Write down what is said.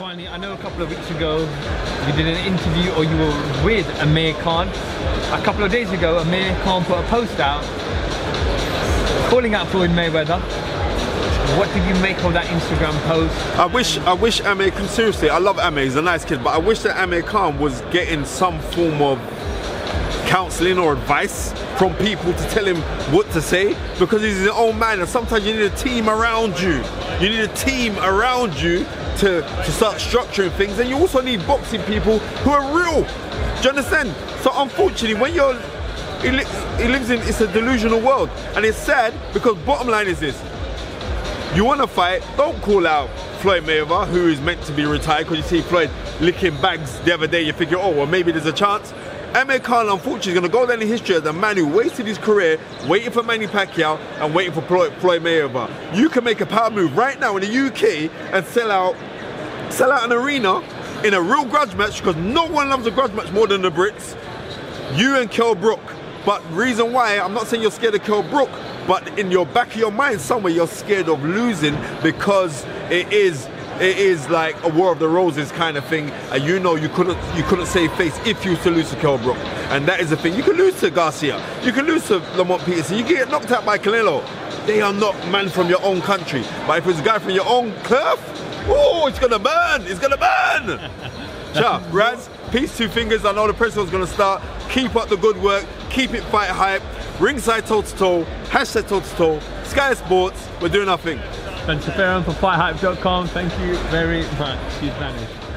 Finally, I know a couple of weeks ago you did an interview, or you were with Amir Khan. A couple of days ago, Amir Khan put a post out calling out Floyd Mayweather. What did you make of that Instagram post? I wish Amir Khan, seriously, I love Amir, he's a nice kid, but I wish that Amir Khan was getting some form of counselling or advice from people to tell him what to say, because he's his own man, and sometimes you need a team around you. You need a team around you to start structuring things, and you also need boxing people who are real. Do you understand? So unfortunately, when you're, he lives in, it's a delusional world, and it's sad because bottom line is this: you want to fight, don't call out Floyd Mayweather, who is meant to be retired, because you see Floyd licking bags the other day, you figure, oh, well, maybe there's a chance. Amir Khan, unfortunately, is going to go down in history as a man who wasted his career waiting for Manny Pacquiao and waiting for Floyd Mayweather. You can make a power move right now in the UK and sell out an arena in a real grudge match, because no one loves a grudge match more than the Brits, you and Kell Brook. But reason why, I'm not saying you're scared of Kell Brook, but in your back of your mind somewhere you're scared of losing, because it is like a War of the Roses kind of thing, and you know you couldn't save face if you used to lose to Kell Brook. And that is the thing. You can lose to Garcia, you can lose to Lamont Peterson, you can get knocked out by Canelo. They are not men from your own country. But if it's a guy from your own turf, oh, it's gonna burn, it's gonna burn! Ciao, Raz, peace, two fingers. I know the press is gonna start. Keep up the good work, keep it Fight Hype. Ringside toe-to-toe, hashtag toe-to-toe, Sky Sports, we're doing our thing. Spencer Fearon for FightHype.com, thank you very much. She's vanished.